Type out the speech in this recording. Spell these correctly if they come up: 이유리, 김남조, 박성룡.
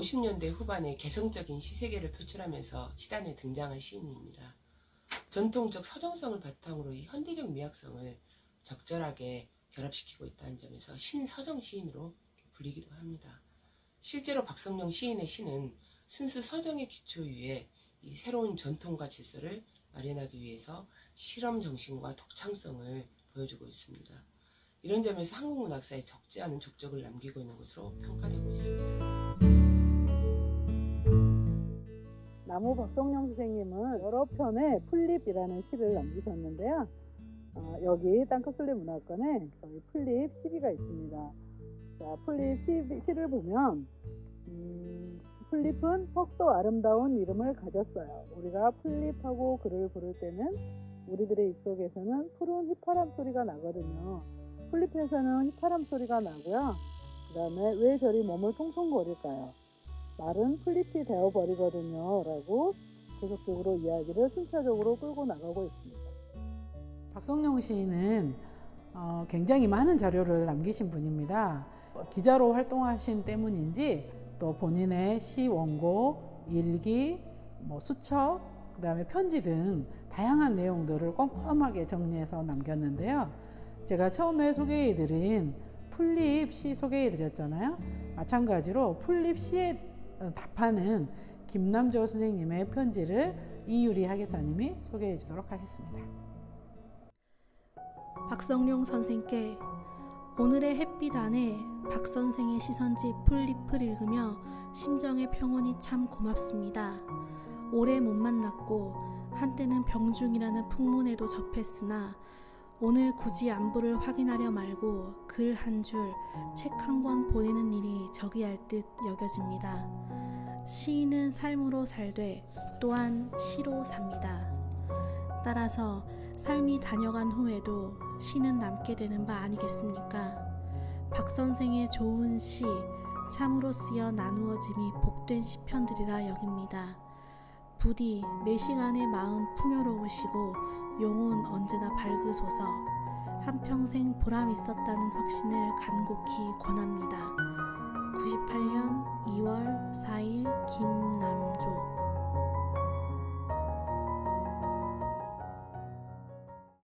50년대 후반에 개성적인 시세계를 표출하면서 시단에 등장한 시인입니다. 전통적 서정성을 바탕으로 이 현대적 미학성을 적절하게 결합시키고 있다는 점에서 신서정 시인으로 불리기도 합니다. 실제로 박성룡 시인의 시는 순수 서정의 기초 위에 이 새로운 전통과 질서를 마련하기 위해서 실험 정신과 독창성을 보여주고 있습니다. 이런 점에서 한국 문학사에 적지 않은 족적을 남기고 있는 것으로 평가되고 있습니다. 남우 박성룡 선생님은 여러 편의 풀립이라는 시를 남기셨는데요. 여기 땅끝솔리 문학관에 저희 풀립 시비가 있습니다. 자, 풀립 시를 보면 풀립은 퍽도 아름다운 이름을 가졌어요. 우리가 풀립하고 그를 부를 때는 우리들의 입속에서는 푸른 휘파람 소리가 나거든요. 풀립에서는 휘파람 소리가 나고요. 그 다음에 왜 저리 몸을 통통거릴까요? 말은 풀잎이 되어버리거든요. 라고 계속적으로 이야기를 순차적으로 끌고 나가고 있습니다. 박성룡 시인은 굉장히 많은 자료를 남기신 분입니다. 기자로 활동하신 때문인지 또 본인의 시 원고, 일기, 수첩, 그 다음에 편지 등 다양한 내용들을 꼼꼼하게 정리해서 남겼는데요. 제가 처음에 소개해드린 풀립 시 소개해드렸잖아요. 마찬가지로 풀립 시에 답하는 김남조 선생님의 편지를 이유리 학예사님이 소개해 주도록 하겠습니다. 박성룡 선생께 오늘의 햇빛 안에 박 선생의 시선집 풀잎을 읽으며 심정의 평온이 참 고맙습니다. 오래 못 만났고 한때는 병중이라는 풍문에도 접했으나 오늘 굳이 안부를 확인하려 말고 글 한 줄, 책 한 권 보내는 일이 저기할 듯 여겨집니다. 시인은 삶으로 살되 또한 시로 삽니다. 따라서 삶이 다녀간 후에도 시는 남게 되는 바 아니겠습니까? 박선생의 좋은 시, 참으로 쓰여 나누어짐이 복된 시편들이라 여깁니다. 부디 매 시간에 마음 풍요로우시고 영혼 언제나 밝으소서. 한평생 보람 있었다는 확신을 간곡히 권합니다. 98년